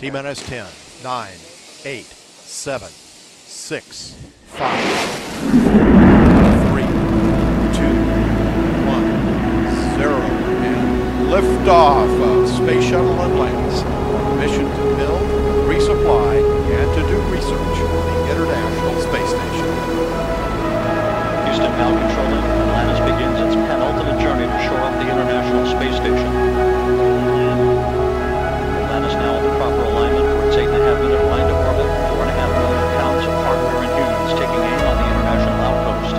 T-minus 10, 9, 8, 7, 6, 5. Liftoff of Space Shuttle Atlantis, mission to build, resupply, and to do research on the International Space Station. Houston now controlling, Atlantis begins its penultimate journey to shore up the International Space Station. Atlantis now in the proper alignment for its 8.5-minute wind up orbit, 4.5 million pounds of hardware and humans taking aim on the International Outpost.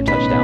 Touchdown.